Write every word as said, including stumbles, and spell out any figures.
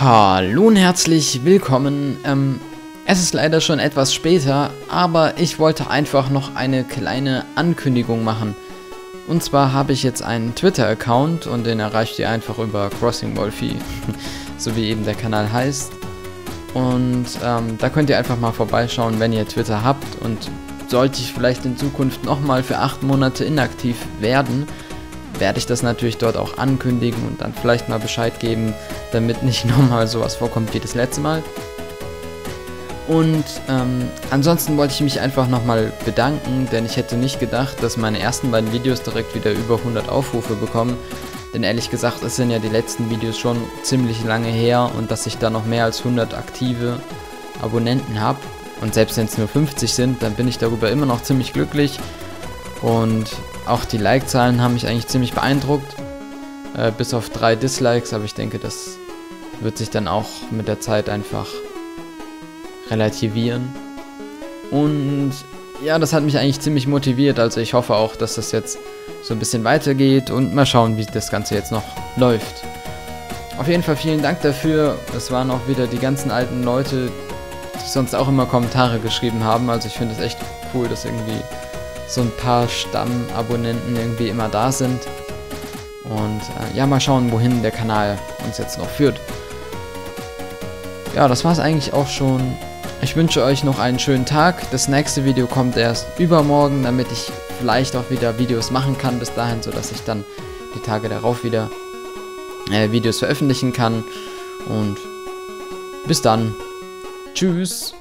Hallo und herzlich willkommen. Ähm, es ist leider schon etwas später, aber ich wollte einfach noch eine kleine Ankündigung machen. Und zwar habe ich jetzt einen Twitter-Account und den erreicht ihr einfach über CrossingWolfi, so wie eben der Kanal heißt. Und ähm, da könnt ihr einfach mal vorbeischauen, wenn ihr Twitter habt. Und sollte ich vielleicht in Zukunft nochmal für acht Monate inaktiv werden, werde ich das natürlich dort auch ankündigen und dann vielleicht mal Bescheid geben, damit nicht nochmal sowas vorkommt wie das letzte Mal. Und ähm, ansonsten wollte ich mich einfach nochmal bedanken, denn ich hätte nicht gedacht, dass meine ersten beiden Videos direkt wieder über hundert Aufrufe bekommen. Denn ehrlich gesagt, es sind ja die letzten Videos schon ziemlich lange her und dass ich da noch mehr als hundert aktive Abonnenten habe. Und selbst wenn es nur fünfzig sind, dann bin ich darüber immer noch ziemlich glücklich. Und auch die Like-Zahlen haben mich eigentlich ziemlich beeindruckt. Äh, bis auf drei Dislikes, aber ich denke, das wird sich dann auch mit der Zeit einfach relativieren. Und ja, das hat mich eigentlich ziemlich motiviert. Also ich hoffe auch, dass das jetzt so ein bisschen weitergeht und mal schauen, wie das Ganze jetzt noch läuft. Auf jeden Fall vielen Dank dafür. Es waren auch wieder die ganzen alten Leute, die sonst auch immer Kommentare geschrieben haben. Also ich finde es echt cool, dass irgendwie so ein paar Stammabonnenten irgendwie immer da sind. Und äh, ja, mal schauen, wohin der Kanal uns jetzt noch führt. Ja, das war es eigentlich auch schon. Ich wünsche euch noch einen schönen Tag. Das nächste Video kommt erst übermorgen, damit ich vielleicht auch wieder Videos machen kann bis dahin, sodass ich dann die Tage darauf wieder äh, Videos veröffentlichen kann. Und bis dann. Tschüss.